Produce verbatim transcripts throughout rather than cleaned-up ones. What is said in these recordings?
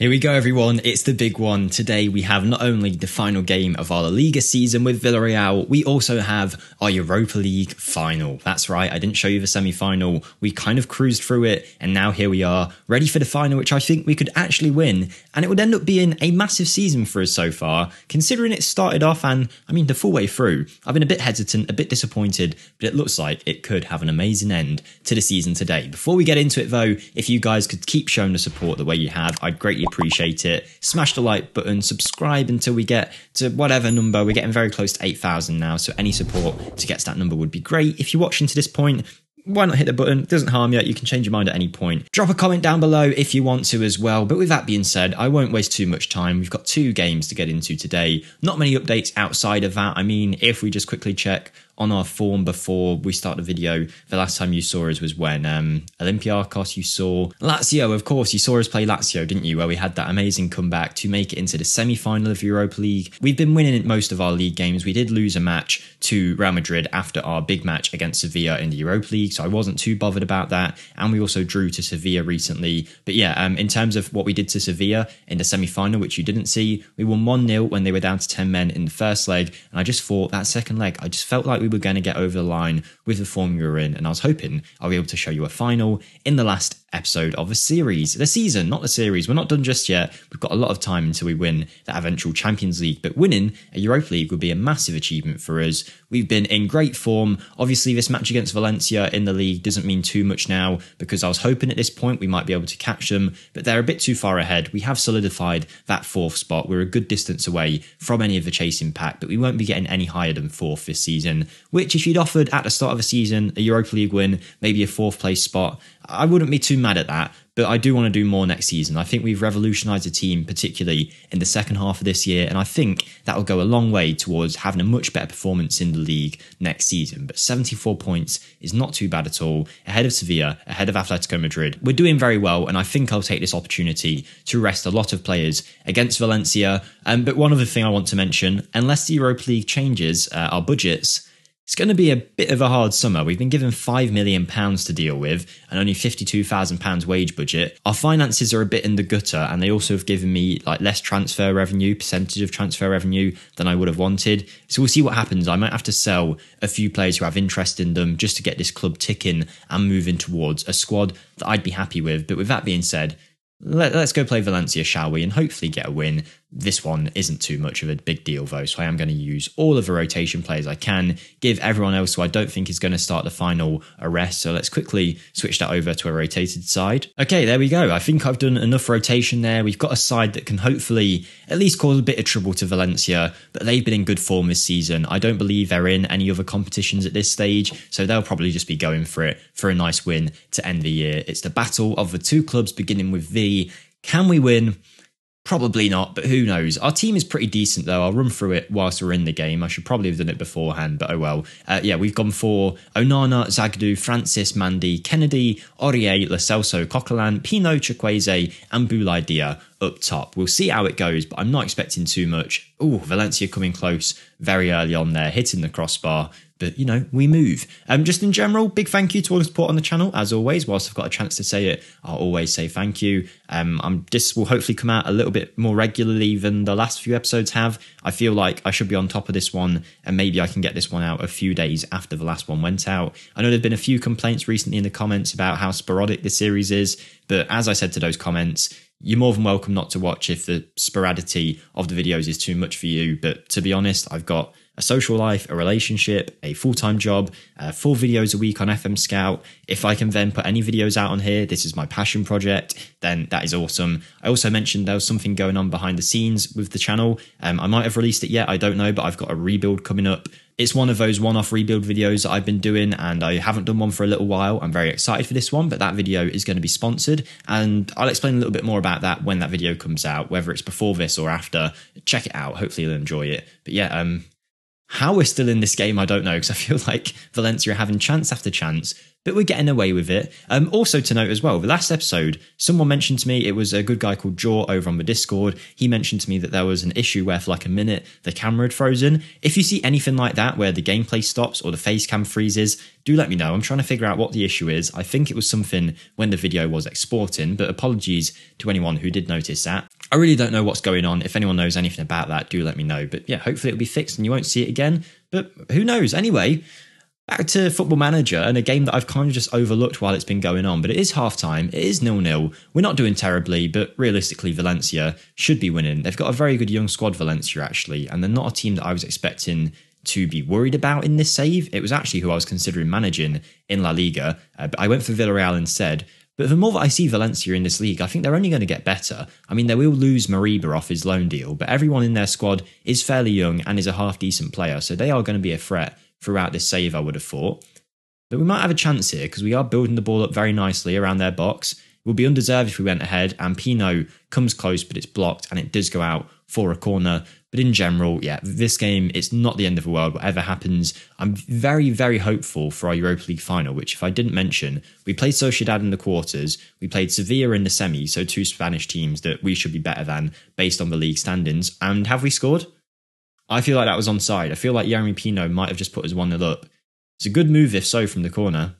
Here we go, everyone. It's the big one. Today, we have not only the final game of our La Liga season with Villarreal, we also have our Europa League final. That's right. I didn't show you the semi-final. We kind of cruised through it. And now here we are ready for the final, which I think we could actually win. And it would end up being a massive season for us so far, considering it started off and I mean, the full way through. I've been a bit hesitant, a bit disappointed, but it looks like it could have an amazing end to the season today. Before we get into it, though, if you guys could keep showing the support the way you have, I'd greatly appreciate it. Smash the like button, subscribe until we get to whatever number. We're getting very close to eight thousand now, so any support to get to that number would be great. If you're watching to this point, why not hit the button? It doesn't harm you. You can change your mind at any point. Drop a comment down below if you want to as well. But with that being said, I won't waste too much time. We've got two games to get into today. Not many updates outside of that. I mean, if we just quickly check on our form before we start the video, the last time you saw us was when um, Olympiacos, you saw Lazio, of course. You saw us play Lazio, didn't you? Where we had that amazing comeback to make it into the semi-final of Europa League. We've been winning most of our league games. We did lose a match to Real Madrid after our big match against Sevilla in the Europa League, so I wasn't too bothered about that. And we also drew to Sevilla recently. But yeah, um, in terms of what we did to Sevilla in the semi-final, which you didn't see, we won one nil when they were down to ten men in the first leg. And I just thought that second leg, I just felt like we were going to get over the line with the form we were in, and I was hoping I'll be able to show you a final in the last episode of the series, the season, not the series. We're not done just yet. We've got a lot of time until we win that eventual Champions League, but winning a Europa League would be a massive achievement for us. We've been in great form. Obviously, this match against Valencia in the league doesn't mean too much now because I was hoping at this point we might be able to catch them, but they're a bit too far ahead. We have solidified that fourth spot. We're a good distance away from any of the chasing pack, but we won't be getting any higher than fourth this season, which if you'd offered at the start of the season a Europa League win, maybe a fourth place spot, I wouldn't be too mad at that, but I do want to do more next season. I think we've revolutionized the team, particularly in the second half of this year, and I think that will go a long way towards having a much better performance in the league next season. But seventy-four points is not too bad at all, ahead of Sevilla, ahead of Atletico Madrid. We're doing very well, and I think I'll take this opportunity to rest a lot of players against Valencia. Um, but one other thing I want to mention, unless the Europa League changes uh, our budgets, it's going to be a bit of a hard summer. We've been given five million pounds to deal with and only fifty-two thousand pounds wage budget. Our finances are a bit in the gutter, and they also have given me like less transfer revenue, percentage of transfer revenue than I would have wanted. So we'll see what happens. I might have to sell a few players who have interest in them just to get this club ticking and moving towards a squad that I'd be happy with. But with that being said, Let, let's go play Valencia, shall we? And hopefully get a win. This one isn't too much of a big deal, though, so I am going to use all of the rotation players I can, give everyone else who I don't think is going to start the final a rest. So let's quickly switch that over to a rotated side. Okay, there we go. I think I've done enough rotation there. We've got a side that can hopefully at least cause a bit of trouble to Valencia, but they've been in good form this season. I don't believe they're in any other competitions at this stage, so they'll probably just be going for it for a nice win to end the year. It's the battle of the two clubs beginning with V. Can we win? Probably not, but who knows? Our team is pretty decent, though. I'll run through it whilst we're in the game. I should probably have done it beforehand, but oh well. Uh, yeah, we've gone for Onana, Zagadou, Francis, Mandy, Kennedy, Aurier, Lo Celso, Coquelin, Pino, Chukwueze, and Boulaye Dia up top. We'll see how it goes, but I'm not expecting too much. Oh, Valencia coming close very early on there, hitting the crossbar. But, you know, we move. Um, just in general, big thank you to all the support on the channel. As always, whilst I've got a chance to say it, I'll always say thank you. Um, I'm, this will hopefully come out a little bit more regularly than the last few episodes have. I feel like I should be on top of this one, and maybe I can get this one out a few days after the last one went out. I know there have been a few complaints recently in the comments about how sporadic the series is, but as I said to those comments, you're more than welcome not to watch if the sporadicity of the videos is too much for you. But to be honest, I've got a social life, a relationship, a full-time job, uh, four videos a week on F M Scout. If I can then put any videos out on here, this is my passion project, then that is awesome. I also mentioned there was something going on behind the scenes with the channel. Um, I might have released it yet, I don't know, but I've got a rebuild coming up. It's one of those one-off rebuild videos that I've been doing, and I haven't done one for a little while. I'm very excited for this one, but that video is going to be sponsored, and I'll explain a little bit more about that when that video comes out, whether it's before this or after. Check it out. Hopefully you'll enjoy it. But yeah, um... How we're still in this game, I don't know, because I feel like Valencia are having chance after chance, but we're getting away with it. Um, also to note as well, the last episode, someone mentioned to me, it was a good guy called Jaw over on the Discord. He mentioned to me that there was an issue where for like a minute, the camera had frozen. If you see anything like that, where the gameplay stops or the face cam freezes, do let me know. I'm trying to figure out what the issue is. I think it was something when the video was exporting, but apologies to anyone who did notice that. I really don't know what's going on. If anyone knows anything about that, do let me know. But yeah, hopefully it'll be fixed and you won't see it again. But who knows? Anyway, back to Football Manager and a game that I've kind of just overlooked while it's been going on. But it is halftime. It is nil nil. We're not doing terribly, but realistically, Valencia should be winning. They've got a very good young squad, Valencia, actually. And they're not a team that I was expecting to be worried about in this save. It was actually who I was considering managing in La Liga. Uh, but I went for Villarreal instead. But the more that I see Valencia in this league, I think they're only going to get better. I mean, they will lose Mariba off his loan deal, but everyone in their squad is fairly young and is a half-decent player, so they are going to be a threat throughout this save, I would have thought. But we might have a chance here, because we are building the ball up very nicely around their box. It would be undeserved if we went ahead, and Pino comes close, but it's blocked, and it does go out for a corner. But in general, yeah, this game, it's not the end of the world. Whatever happens, I'm very, very hopeful for our Europa League final, which if I didn't mention, we played Sociedad in the quarters, we played Sevilla in the semi, so two Spanish teams that we should be better than based on the league standings. And have we scored? I feel like that was onside. I feel like Yerry Pino might have just put us one nil up. It's a good move, if so, from the corner.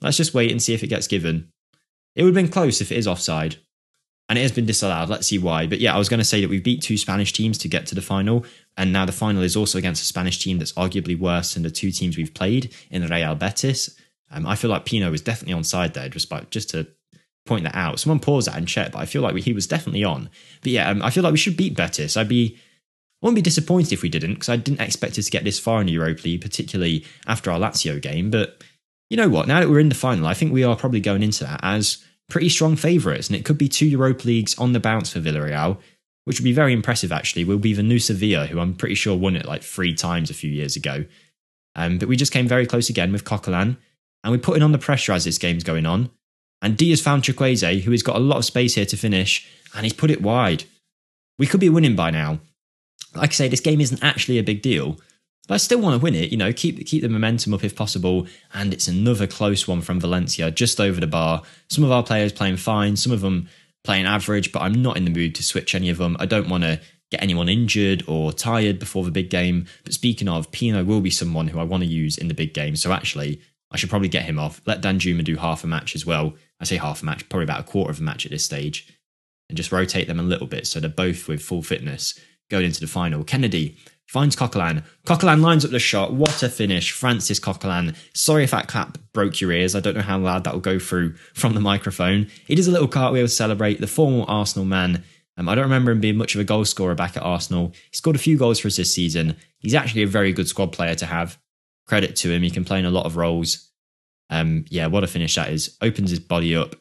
Let's just wait and see if it gets given. It would have been close if it is offside. And it has been disallowed. Let's see why. But yeah, I was going to say that we beat two Spanish teams to get to the final. And now the final is also against a Spanish team that's arguably worse than the two teams we've played in Real Betis. Um, I feel like Pino was definitely onside there, just, by, just to point that out. Someone pause that and check, but I feel like we, he was definitely on. But yeah, um, I feel like we should beat Betis. I'd be... I wouldn't be disappointed if we didn't, because I didn't expect us to get this far in Europa League, particularly after our Lazio game. But you know what? Now that we're in the final, I think we are probably going into that as pretty strong favourites, and it could be two Europa Leagues on the bounce for Villarreal, which would be very impressive, actually. We'll be the new Sevilla, who I'm pretty sure won it like three times a few years ago. Um, but we just came very close again with Coquelin, and we're putting on the pressure as this game's going on. And Dia's found Chukwueze, who has got a lot of space here to finish, and he's put it wide. We could be winning by now. Like I say, this game isn't actually a big deal, but I still want to win it, you know, keep keep the momentum up if possible. And it's another close one from Valencia, just over the bar. Some of our players playing fine, some of them playing average, but I'm not in the mood to switch any of them. I don't want to get anyone injured or tired before the big game. But speaking of, Pino will be someone who I want to use in the big game. So actually, I should probably get him off. Let Danjuma do half a match as well. I say half a match, probably about a quarter of a match at this stage. And just rotate them a little bit so they're both with full fitness going into the final. Kennedy finds Coquelin. Coquelin lines up the shot. What a finish. Francis Coquelin. Sorry if that clap broke your ears. I don't know how loud that will go through from the microphone. He does a little cartwheel to celebrate. The former Arsenal man. Um, I don't remember him being much of a goal scorer back at Arsenal. He scored a few goals for us this season. He's actually a very good squad player to have. Credit to him. He can play in a lot of roles. Um, yeah, what a finish that is. Opens his body up.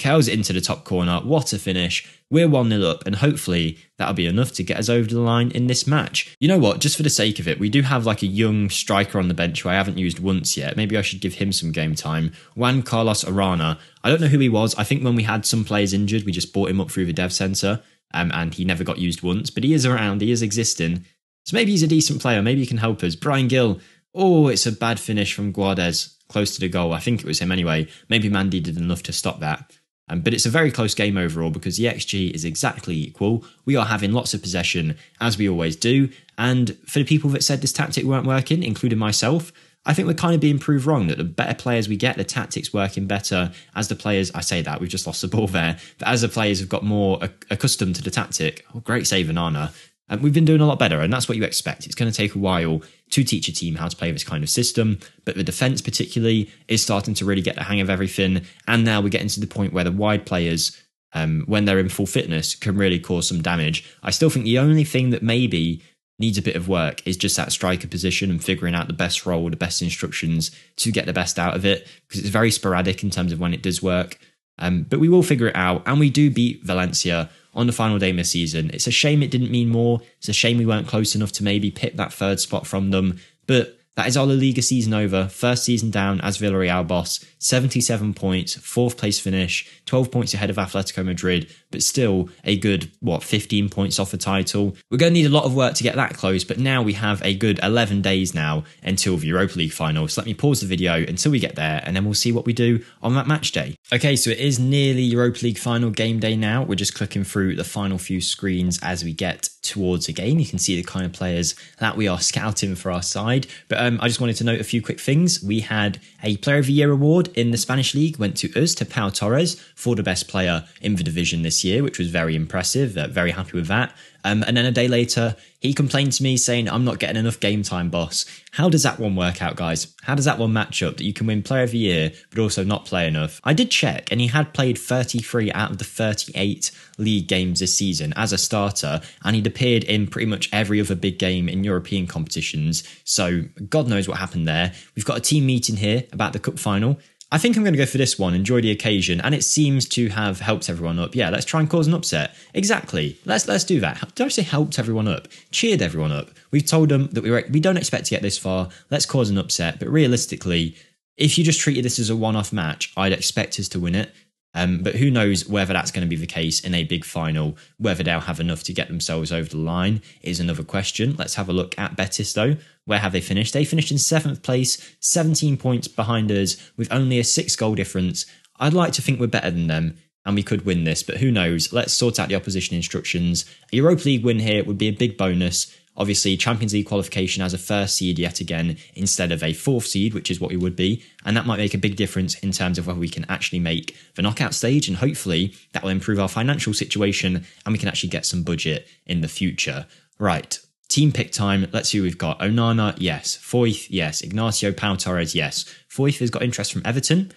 Curls it into the top corner. What a finish. We're one nil up, and hopefully that'll be enough to get us over the line in this match. You know what? Just for the sake of it, we do have like a young striker on the bench who I haven't used once yet. Maybe I should give him some game time. Juan Carlos Arana. I don't know who he was. I think when we had some players injured, we just bought him up through the dev centre, um, and he never got used once. But he is around. He is existing. So maybe he's a decent player. Maybe he can help us. Bryan Gill. Oh, it's a bad finish from Guedes. Close to the goal. I think it was him anyway. Maybe Mandy did enough to stop that. Um, but it's a very close game overall because the X G is exactly equal. We are having lots of possession, as we always do. And for the people that said this tactic weren't working, including myself, I think we're kind of being proved wrong that the better players we get, the tactics working better. As the players, I say that, we've just lost the ball there. But as the players have got more accustomed to the tactic, oh, great save, Onana. And we've been doing a lot better, and that's what you expect. It's going to take a while to teach a team how to play this kind of system, but the defence particularly is starting to really get the hang of everything, and now we're getting to the point where the wide players, um, when they're in full fitness, can really cause some damage. I still think the only thing that maybe needs a bit of work is just that striker position and figuring out the best role, the best instructions to get the best out of it, because it's very sporadic in terms of when it does work. Um, but we will figure it out, and we do beat Valencia on the final game of the season. It's a shame it didn't mean more. It's a shame we weren't close enough to maybe pick that third spot from them. But That is our La Liga season over, first season down as Villarreal boss, seventy-seven points, fourth place finish, twelve points ahead of Atletico Madrid, but still a good, what, fifteen points off the title. We're going to need a lot of work to get that close, but now we have a good eleven days now until the Europa League final, so let me pause the video until we get there, and then we'll see what we do on that match day. Okay, so it is nearly Europa League final game day now. We're just clicking through the final few screens as we get towards a game. You can see the kind of players that we are scouting for our side, but um, I just wanted to note a few quick things. We had a Player of the Year award in the Spanish league went to us, to Pau Torres, for the best player in the division this year, which was very impressive. Uh, very happy with that. Um, and then a day later, he complained to me saying, I'm not getting enough game time, boss. How does that one work out, guys? How does that one match up, that you can win Player of the Year, but also not play enough? I did check, and he had played thirty-three out of the thirty-eight league games this season as a starter, and he'd appeared in pretty much every other big game in European competitions. So God knows what happened there. We've got a team meeting here about the cup final. I think I'm going to go for this one, enjoy the occasion, and it seems to have helped everyone up. Yeah, let's try and cause an upset. Exactly. Let's let's do that. Did I say helped everyone up? Cheered everyone up. We've told them that we were, we don't expect to get this far. Let's cause an upset. But realistically, if you just treated this as a one-off match, I'd expect us to win it. Um, but who knows whether that's going to be the case in a big final, whether they'll have enough to get themselves over the line is another question. Let's have a look at Betis though. Where have they finished? They finished in seventh place, seventeen points behind us with only a six goal difference. I'd like to think we're better than them and we could win this, but who knows? Let's sort out the opposition instructions. A Europa League win here would be a big bonus. Obviously, Champions League qualification as a first seed yet again instead of a fourth seed, which is what we would be. And that might make a big difference in terms of whether we can actually make the knockout stage. And hopefully that will improve our financial situation and we can actually get some budget in the future. Right. Team pick time. Let's see who we've got. Onana, yes. Foyth, yes. Ignacio, Pau Torres, yes. Foyth has got interest from Everton.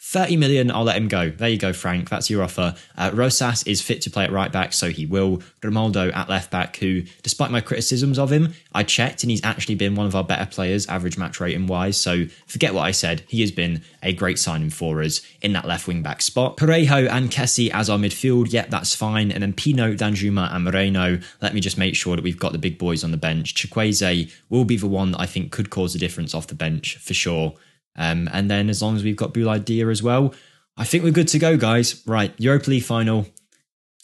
thirty million, I'll let him go. There you go, Frank. That's your offer. Uh, Rosas is fit to play at right back, so he will. Grimaldo at left back, who, despite my criticisms of him, I checked and he's actually been one of our better players, average match rating wise. So forget what I said. He has been a great signing for us in that left wing back spot. Parejo and Kessie as our midfield. Yep, that's fine. And then Pino, Danjuma and Moreno. Let me just make sure that we've got the big boys on the bench. Chukwueze will be the one that I think could cause a difference off the bench for sure. Um, and then as long as we've got Boulaye Dia as well, I think we're good to go, guys. Right, Europa League final.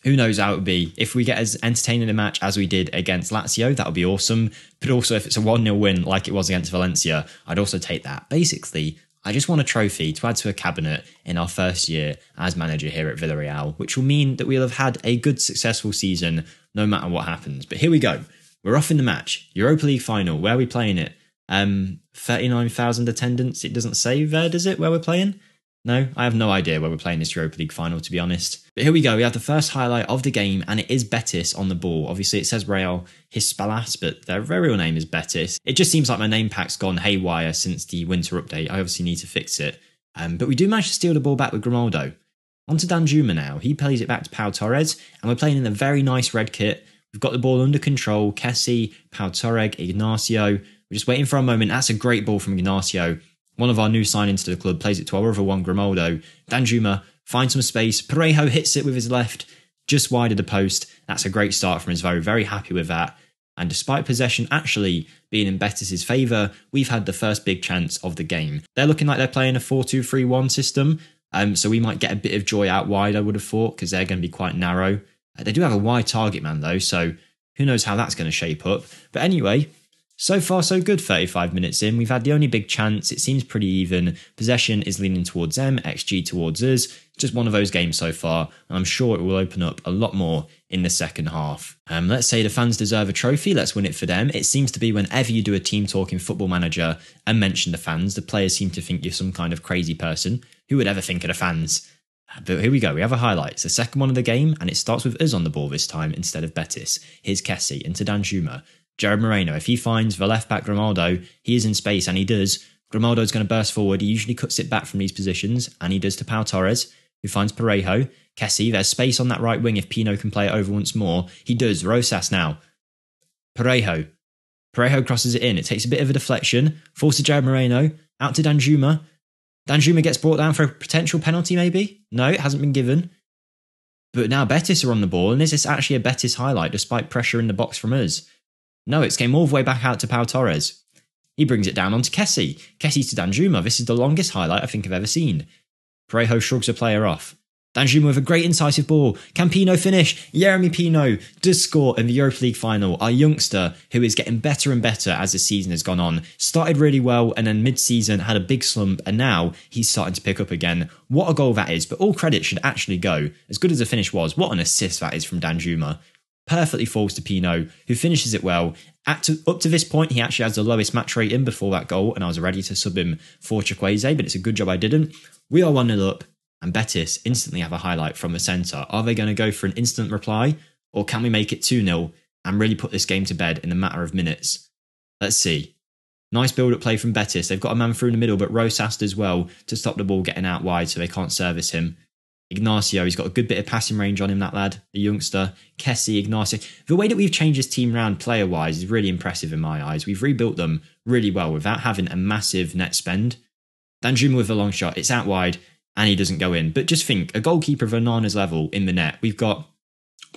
Who knows how it would be? If we get as entertaining a match as we did against Lazio, that would be awesome. But also if it's a one nil win like it was against Valencia, I'd also take that. Basically, I just want a trophy to add to a cabinet in our first year as manager here at Villarreal, which will mean that we'll have had a good, successful season no matter what happens. But here we go. We're off in the match. Europa League final. Where are we playing it? Um, thirty-nine thousand attendance. It doesn't say there, does it, where we're playing? No, I have no idea where we're playing this Europa League final, to be honest. But here we go. We have the first highlight of the game, and it is Betis on the ball. Obviously, it says Real Hispalas, but their real name is Betis. It just seems like my name pack's gone haywire since the winter update. I obviously need to fix it. Um, but we do manage to steal the ball back with Grimaldo. On to Danjuma now. He plays it back to Pau Torres, and we're playing in a very nice red kit. We've got the ball under control. Kessie, Pau Torres, Ignacio. We're just waiting for a moment. That's a great ball from Ignacio. One of our new signings to the club plays it to our other one, Grimaldo. Danjuma finds some space. Parejo hits it with his left, just wide of the post. That's a great start from Isvo. Very happy with that. And despite possession actually being in Betis' favour, we've had the first big chance of the game. They're looking like they're playing a four two three one system. Um, so we might get a bit of joy out wide, I would have thought, because they're going to be quite narrow. Uh, they do have a wide target man, though, so who knows how that's going to shape up. But anyway, so far, so good. thirty-five minutes in, we've had the only big chance. It seems pretty even. Possession is leaning towards them, X G towards us. Just one of those games so far, and I'm sure it will open up a lot more in the second half. Um, let's say the fans deserve a trophy. Let's win it for them. It seems to be whenever you do a team talk in Football Manager and mention the fans, the players seem to think you're some kind of crazy person. Who would ever think of the fans? But here we go. We have a highlight. It's the second one of the game, and it starts with us on the ball this time instead of Betis. Here's Kessie into Danjuma. Jared Moreno, if he finds the left-back Grimaldo, he is in space, and he does. Grimaldo's going to burst forward. He usually cuts it back from these positions, and he does to Pau Torres, who finds Parejo. Kessie, there's space on that right wing if Pino can play it over once more. He does. Rosas now. Parejo. Parejo crosses it in. It takes a bit of a deflection. Falls to Jared Moreno. Out to Danjuma. Danjuma gets brought down for a potential penalty, maybe? No, it hasn't been given. But now Betis are on the ball, and this is actually a Betis highlight, despite pressure in the box from us. No, it's came all the way back out to Pau Torres. He brings it down onto Kessie. Kessie to Danjuma. This is the longest highlight I think I've ever seen. Parejo shrugs a player off. Danjuma with a great incisive ball. Can Pino finish? Yerry Pino does score in the Europa League final. Our youngster, who is getting better and better as the season has gone on, started really well and then mid-season had a big slump and now he's starting to pick up again. What a goal that is, but all credit should actually go. As good as the finish was, what an assist that is from Danjuma. Perfectly falls to Pino, who finishes it well. At to, up to this point, he actually has the lowest match rate in before that goal and I was ready to sub him for Chukwueze, but it's a good job I didn't. We are one nil up. And Betis instantly have a highlight from the centre. Are they going to go for an instant reply? Or can we make it two nil and really put this game to bed in a matter of minutes? Let's see. Nice build-up play from Betis. They've got a man through in the middle, but Rosas does well to stop the ball getting out wide so they can't service him. Ignacio, he's got a good bit of passing range on him, that lad, the youngster. Kessie, Ignacio. The way that we've changed this team round player-wise is really impressive in my eyes. We've rebuilt them really well without having a massive net spend. Danjuma with a long shot. It's out wide. And he doesn't go in. But just think, a goalkeeper of Onana's level in the net. We've got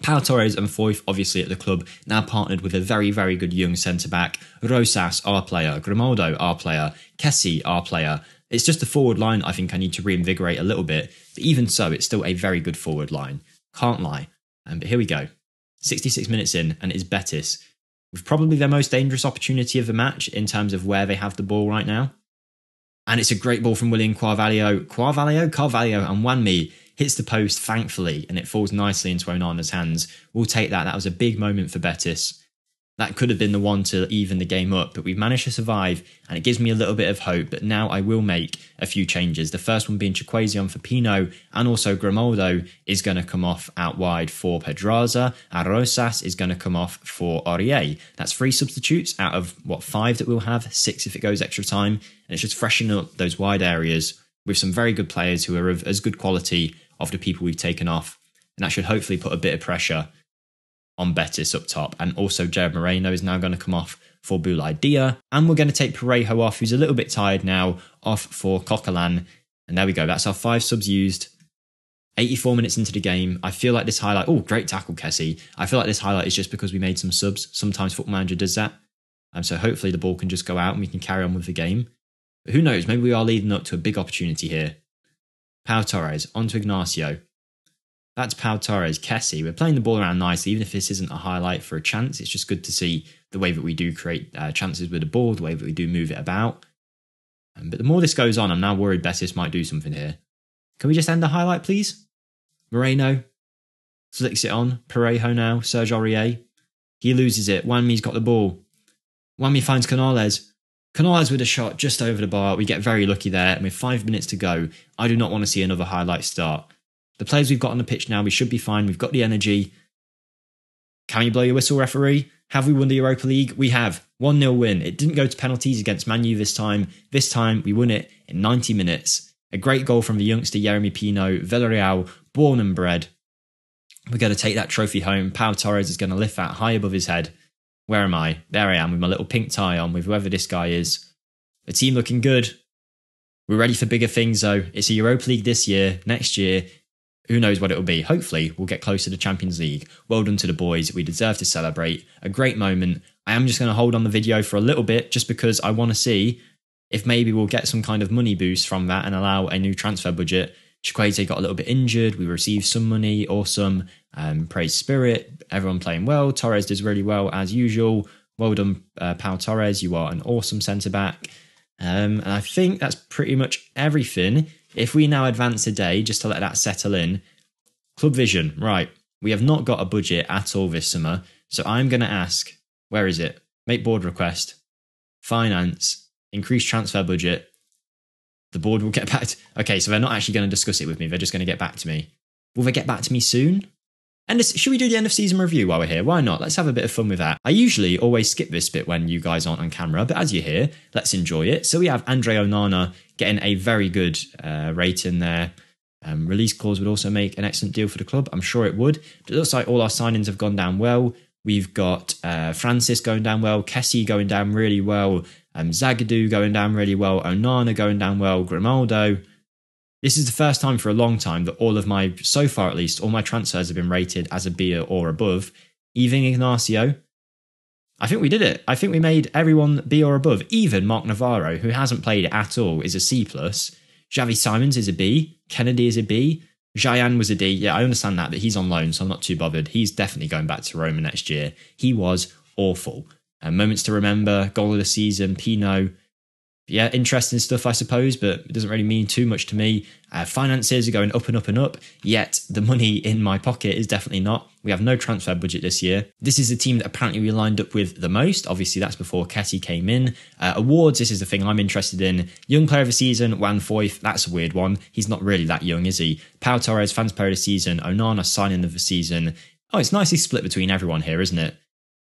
Pau Torres and Foyth, obviously, at the club, now partnered with a very, very good young centre-back. Rosas, our player. Grimaldo, our player. Kessie, our player. It's just the forward line I think I need to reinvigorate a little bit. But even so, it's still a very good forward line. Can't lie. Um, but here we go. sixty-six minutes in, and it's Betis. With probably their most dangerous opportunity of the match in terms of where they have the ball right now. And it's a great ball from William Carvalho. Carvalho, Carvalho and Wanmi hits the post, thankfully, and it falls nicely into Onana's hands. We'll take that. That was a big moment for Betis. That could have been the one to even the game up, but we've managed to survive, and it gives me a little bit of hope. But now I will make a few changes. The first one being Chukwueze on for Pino, and also Grimaldo is going to come off out wide for Pedraza, and Rosas is going to come off for Aurier. That's three substitutes out of, what, five that we'll have, six if it goes extra time, and it's just freshening up those wide areas with some very good players who are of as good quality of the people we've taken off, and that should hopefully put a bit of pressure on Betis up top. And also Jared Moreno is now going to come off for Boulaye Dia, and we're going to take Parejo off, who's a little bit tired now, off for Coquelin. And there we go, that's our five subs used. eighty-four minutes into the game. I feel like this highlight, oh great tackle Kessie, I feel like this highlight is just because we made some subs. Sometimes Football Manager does that, and um, so hopefully the ball can just go out and we can carry on with the game. But who knows, maybe we are leading up to a big opportunity here. Pau Torres onto Ignacio. That's Pau Torres, Kessie. We're playing the ball around nicely, even if this isn't a highlight for a chance. It's just good to see the way that we do create uh, chances with the ball, the way that we do move it about. Um, but the more this goes on, I'm now worried Betis might do something here. Can we just end the highlight, please? Moreno flicks it on. Parejo now. Serge Aurier. He loses it. Wanmi's got the ball. Wanmi finds Canales. Canales with a shot just over the bar. We get very lucky there. And with five minutes to go, I do not want to see another highlight start. The players we've got on the pitch now, we should be fine. We've got the energy. Can you blow your whistle, referee? Have we won the Europa League? We have. one nil win. It didn't go to penalties against Man U this time. This time, we won it in ninety minutes. A great goal from the youngster, Yerry Pino, Villarreal, born and bred. We're going to take that trophy home. Pau Torres is going to lift that high above his head. Where am I? There I am with my little pink tie on with whoever this guy is. The team looking good. We're ready for bigger things, though. It's a Europa League this year, next year. Who knows what it'll be? Hopefully, we'll get closer to Champions League. Well done to the boys. We deserve to celebrate. A great moment. I am just going to hold on the video for a little bit just because I want to see if maybe we'll get some kind of money boost from that and allow a new transfer budget. Chukwueze got a little bit injured. We received some money. Awesome. Um, praise Spirit. Everyone playing well. Torres does really well as usual. Well done, uh, Pau Torres. You are an awesome centre-back. Um, and I think that's pretty much everything. If we now advance a day, just to let that settle in. Club Vision, right. We have not got a budget at all this summer. So I'm going to ask, where is it? Make board request. Finance. Increase transfer budget. The board will get back to... Okay, so they're not actually going to discuss it with me. They're just going to get back to me. Will they get back to me soon? And this, should we do the end of season review while we're here? Why not? Let's have a bit of fun with that. I usually always skip this bit when you guys aren't on camera, but as you're here, let's enjoy it. So we have Andre Onana getting a very good uh, rating there. Um, release clause would also make an excellent deal for the club. I'm sure it would. But it looks like all our signings have gone down well. We've got uh, Francis going down well. Kessie going down really well. Um, Zagadou going down really well. Onana going down well. Grimaldo. This is the first time for a long time that all of my, so far at least, all my transfers have been rated as a B or above. Even Ignacio. I think we did it. I think we made everyone B or above. Even Mark Navarro, who hasn't played at all, is a C+. Xavi Simons is a B. Kennedy is a B. Jayan was a D. Yeah, I understand that, but he's on loan, so I'm not too bothered. He's definitely going back to Roma next year. He was awful. And moments to remember, goal of the season, Pino. Yeah, interesting stuff, I suppose, but it doesn't really mean too much to me. Uh, finances are going up and up and up, yet the money in my pocket is definitely not. We have no transfer budget this year. This is the team that apparently we lined up with the most. Obviously, that's before Kessie came in. Uh, awards, this is the thing I'm interested in. Young player of the season, Juan Foyth, that's a weird one. He's not really that young, is he? Pau Torres, fans player of the season. Onana, signing of the season. Oh, it's nicely split between everyone here, isn't it?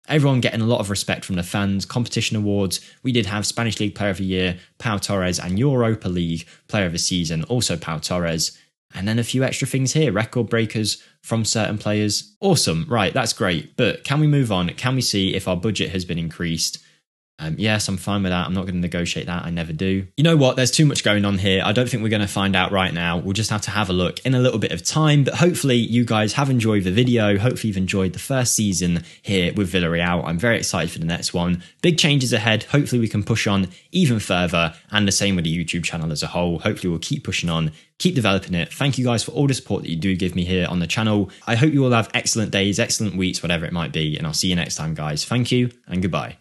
Everyone getting a lot of respect from the fans. Competition awards, we did have Spanish League Player of the Year, Pau Torres, and Europa League Player of the Season, also Pau Torres. And then a few extra things here, record breakers from certain players. Awesome, right, that's great. But can we move on? Can we see if our budget has been increased? Um, yes, I'm fine with that. I'm not going to negotiate that. I never do. You know what? There's too much going on here. I don't think we're going to find out right now. We'll just have to have a look in a little bit of time. But hopefully you guys have enjoyed the video. Hopefully you've enjoyed the first season here with Villarreal. I'm very excited for the next one. Big changes ahead. Hopefully we can push on even further. And the same with the YouTube channel as a whole. Hopefully we'll keep pushing on. Keep developing it. Thank you guys for all the support that you do give me here on the channel. I hope you all have excellent days, excellent weeks, whatever it might be. And I'll see you next time, guys. Thank you and goodbye.